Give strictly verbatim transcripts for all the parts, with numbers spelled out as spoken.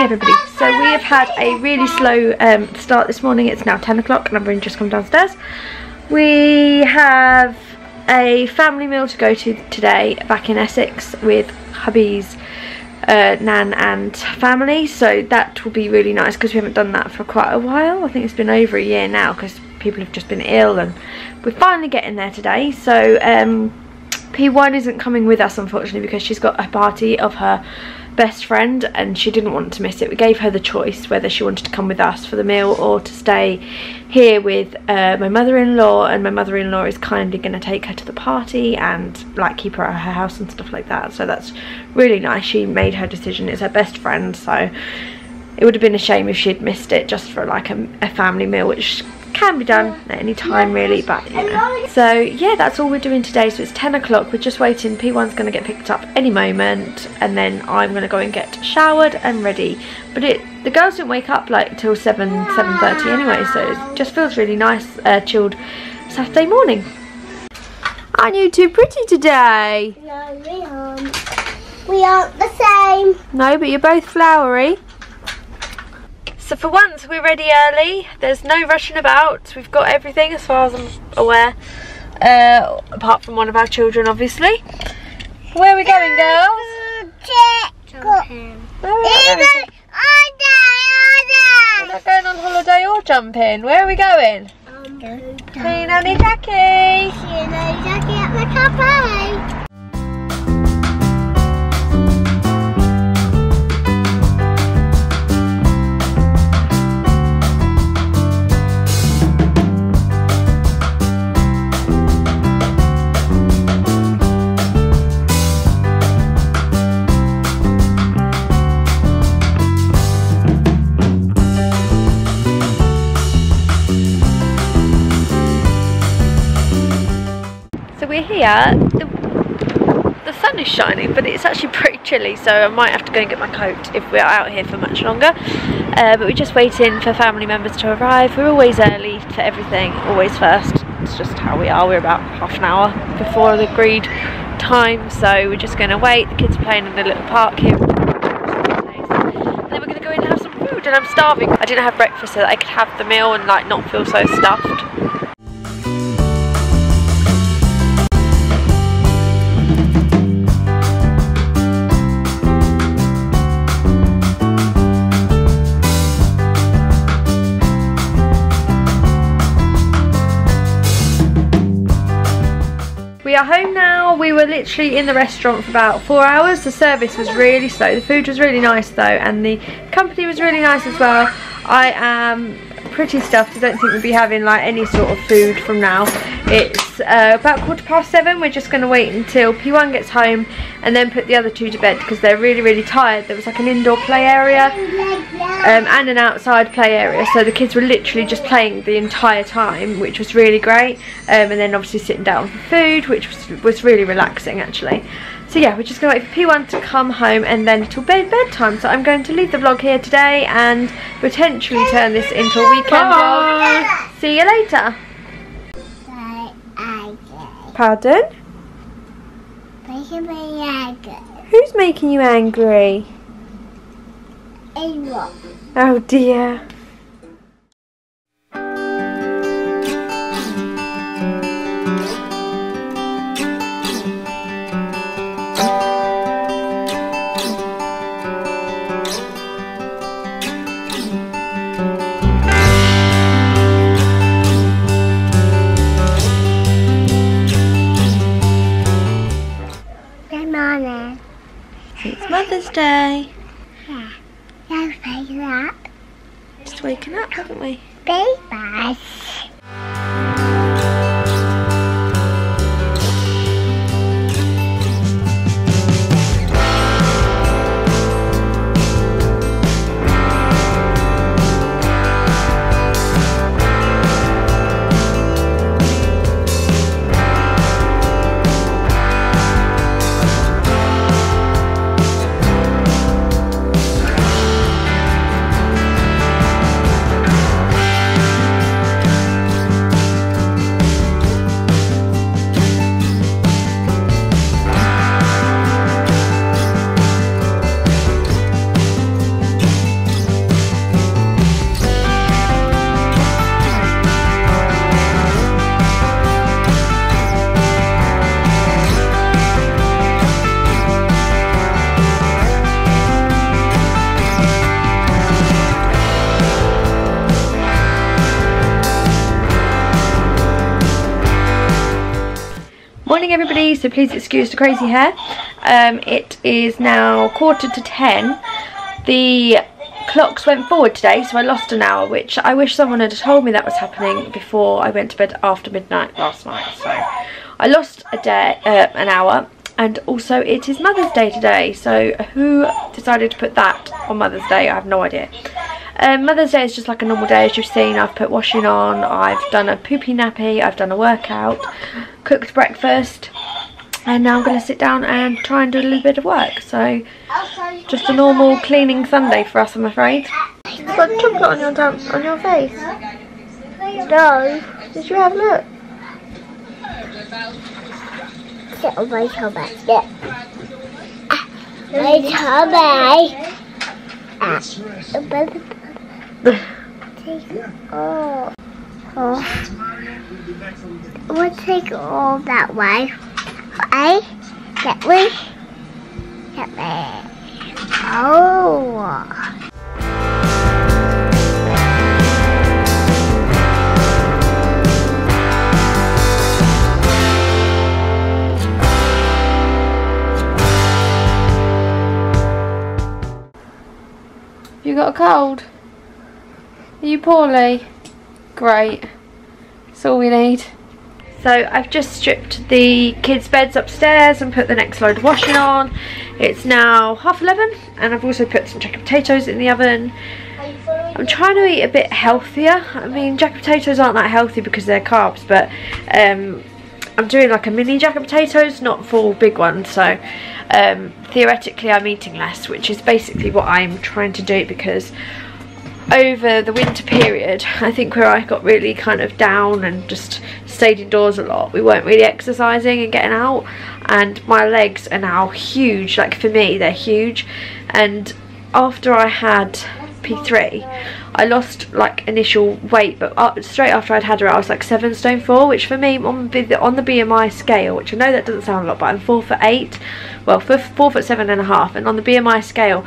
morning, everybody. So we have had a really slow um, start this morning. It's now ten o'clock and I've only just come downstairs. We have a family meal to go to today back in Essex with hubby's uh, nan and family, so that will be really nice because we haven't done that for quite a while. I think it's been over a year now because people have just been ill, and we're finally getting there today. So um, P one isn't coming with us, unfortunately, because she's got a party of her best friend and she didn't want to miss it. We gave her the choice whether she wanted to come with us for the meal or to stay here with uh, my mother-in-law, and my mother-in-law is kindly going to take her to the party and like keep her at her house and stuff like that, so that's really nice. She made her decision. It's her best friend, so it would have been a shame if she'd missed it just for like a, a family meal, which can be done at any time really, but you know. So yeah, that's all we're doing today. So it's ten o'clock, we're just waiting. P one's going to get picked up any moment and then I'm going to go and get showered and ready. But it the girls didn't wake up like till seven, seven thirty anyway, so it just feels really nice, uh, chilled Saturday morning. Aren't you too pretty today? No, we aren't. We aren't the same. No, but you're both flowery. So for once we're ready early, there's no rushing about, we've got everything as far as I'm aware, uh, apart from one of our children obviously. Where are we going, girls? Jumping. No, we're not going. We're not going on holiday or jumping. Where are we going? Um, See Nanny Jackie! See Nanny Jackie at the cafe! Here, the, the sun is shining, but it's actually pretty chilly, so I might have to go and get my coat if we're out here for much longer. Uh, but we're just waiting for family members to arrive. We're always early for everything, always first. It's just how we are. We're about half an hour before the agreed time, so we're just going to wait. The kids are playing in the little park here. And then we're going to go in and have some food, and I'm starving. I didn't have breakfast so that I could have the meal and like not feel so stuffed. We are home now. We were literally in the restaurant for about four hours. The service was really slow. The food was really nice though, and the company was really nice as well. I am pretty stuffed. I don't think we'll be having like any sort of food from now. It's uh, about quarter past seven. We're just going to wait until P one gets home and then put the other two to bed because they're really really tired. There was like an indoor play area um, and an outside play area, so the kids were literally just playing the entire time, which was really great, um, and then obviously sitting down for food, which was, was really relaxing actually. So yeah, we're just going to wait for P one to come home and then till bed bedtime. So I'm going to leave the vlog here today and potentially turn this into a weekend vlog. See you later. Pardon? Making me angry. Who's making you angry? Anyone. Oh dear. Mother's Day. Yeah. We're waking up. Just waking up, haven't we? Babies. morning everybody, so please excuse the crazy hair. Um, it is now quarter to ten. The clocks went forward today, so I lost an hour, which I wish someone had told me that was happening before I went to bed after midnight last night. So I lost a day, uh, an hour, and also it is Mother's Day today, so who decided to put that on Mother's Day? I have no idea. Um, Mother's Day is just like a normal day, as you've seen. I've put washing on, I've done a poopy nappy, I've done a workout, cooked breakfast, and now I'm going to sit down and try and do a little bit of work. So, just a normal cleaning Sunday for us, I'm afraid. You've got chocolate on your, down, on your face. No. Did you have a look? Sit on my tummy. My tummy. Take all off. We'll take all that way. I get me. Get me. Oh. You got a cold? Are you poorly? Great. That's all we need. So I've just stripped the kids' beds upstairs and put the next load of washing on. It's now half eleven, and I've also put some jacket potatoes in the oven. I'm trying to eat a bit healthier. I mean, jacket potatoes aren't that healthy because they're carbs, but um, I'm doing like a mini jacket potatoes, not full big ones. So um, theoretically I'm eating less, which is basically what I'm trying to do, because over the winter period, I think where I got really kind of down and just stayed indoors a lot, we weren't really exercising and getting out, and my legs are now huge. Like, for me, they're huge. And after I had P three, I lost like initial weight, but straight after I'd had her, I was like seven stone four, which for me on the on the B M I scale, which I know that doesn't sound a lot, but I'm four foot eight, well four, four foot seven and a half, and on the B M I scale,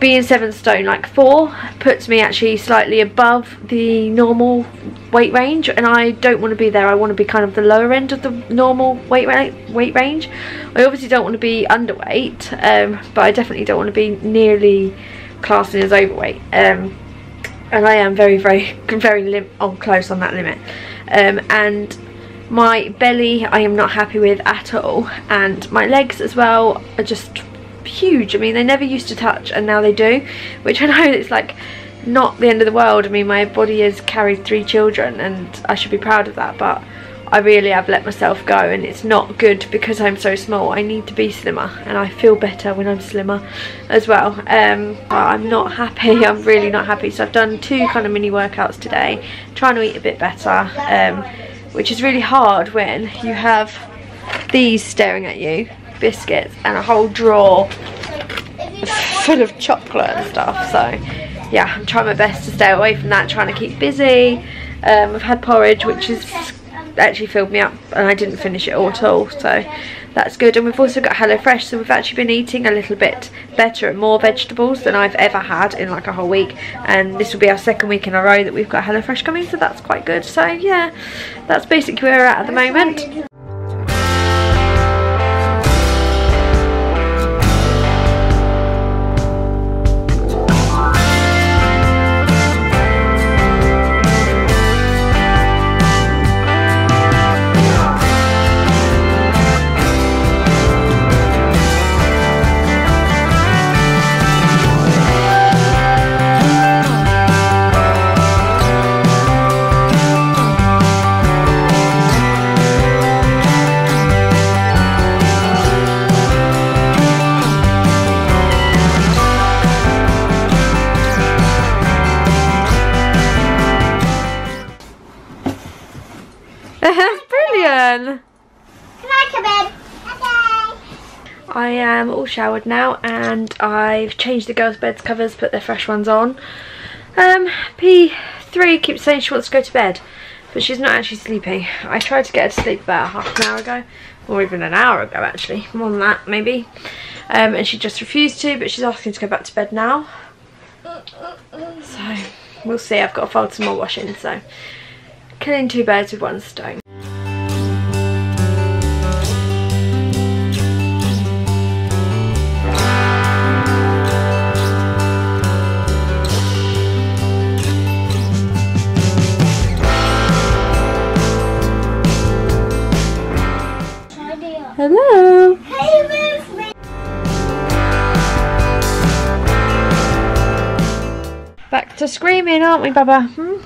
being seven stone like four puts me actually slightly above the normal weight range, and I don't want to be there. I want to be kind of the lower end of the normal weight ra weight range. I obviously don't want to be underweight, um, but I definitely don't want to be nearly classing as overweight, um, and I am very very very lim on close on that limit, um, and my belly I am not happy with at all, and my legs as well are just huge. I mean, they never used to touch and now they do, which I know it's like not the end of the world. I mean, my body has carried three children and I should be proud of that, but I really have let myself go, and it's not good because I'm so small. I need to be slimmer, and I feel better when I'm slimmer as well. um I'm not happy. I'm really not happy. So I've done two kind of mini workouts today, trying to eat a bit better, um which is really hard when you have these staring at you, biscuits and a whole drawer full of chocolate and stuff. So yeah, I'm trying my best to stay away from that, trying to keep busy. um I've had porridge, which has actually filled me up, and I didn't finish it all at all, so that's good. And we've also got HelloFresh, so we've actually been eating a little bit better and more vegetables than I've ever had in like a whole week, and this will be our second week in a row that we've got HelloFresh coming, so that's quite good. So yeah, that's basically where we're at at the moment. Brilliant. Can I come in? Okay. I am all showered now, and I've changed the girls' beds covers, put their fresh ones on. Um, P three keeps saying she wants to go to bed, but she's not actually sleeping. I tried to get her to sleep about half an hour ago, or even an hour ago actually, more than that maybe. Um, and she just refused to, but she's asking to go back to bed now. So we'll see. I've got to fold some more washing, so killing two birds with one stone. are screaming, aren't we, Baba? Hmm?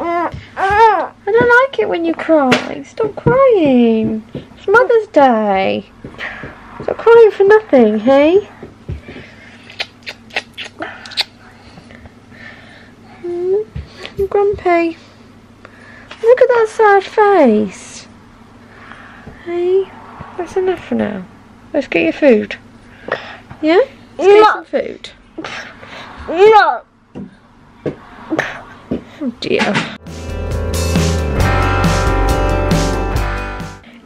I don't like it when you cry. Stop crying. It's Mother's Day. Stop crying for nothing, hey? Hmm? I'm grumpy. Look at that sad face. Hey? That's enough for now. Let's get your food. Yeah? Let's get no. some food. No. Oh dear.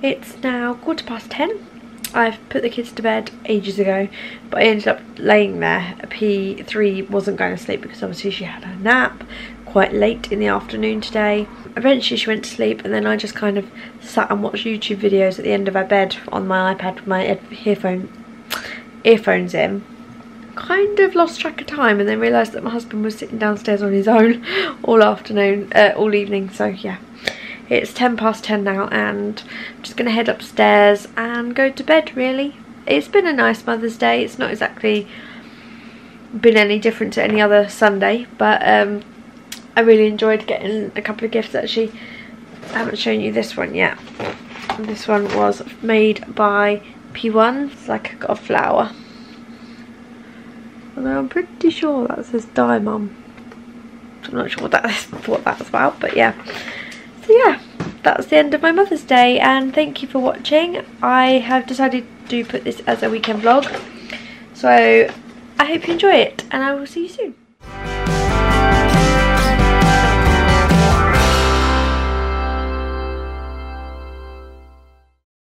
It's now quarter past ten. I've put the kids to bed ages ago, but I ended up laying there. P three wasn't going to sleep because obviously she had her nap quite late in the afternoon today. Eventually she went to sleep, and then I just kind of sat and watched YouTube videos at the end of her bed on my iPad with my earphone earphones in. Kind of lost track of time, and then realised that my husband was sitting downstairs on his own all afternoon, uh, all evening. So yeah, it's ten past ten now, and I'm just going to head upstairs and go to bed really. It's been a nice Mother's Day. It's not exactly been any different to any other Sunday, but um, I really enjoyed getting a couple of gifts actually. I haven't shown you this one yet. This one was made by P one. It's like I got a flower. Although I'm pretty sure that says Die Mum. I'm not sure what, that is, what that's about, but yeah. So yeah, that's the end of my Mother's Day, and thank you for watching. I have decided to put this as a weekend vlog, so I hope you enjoy it, and I will see you soon.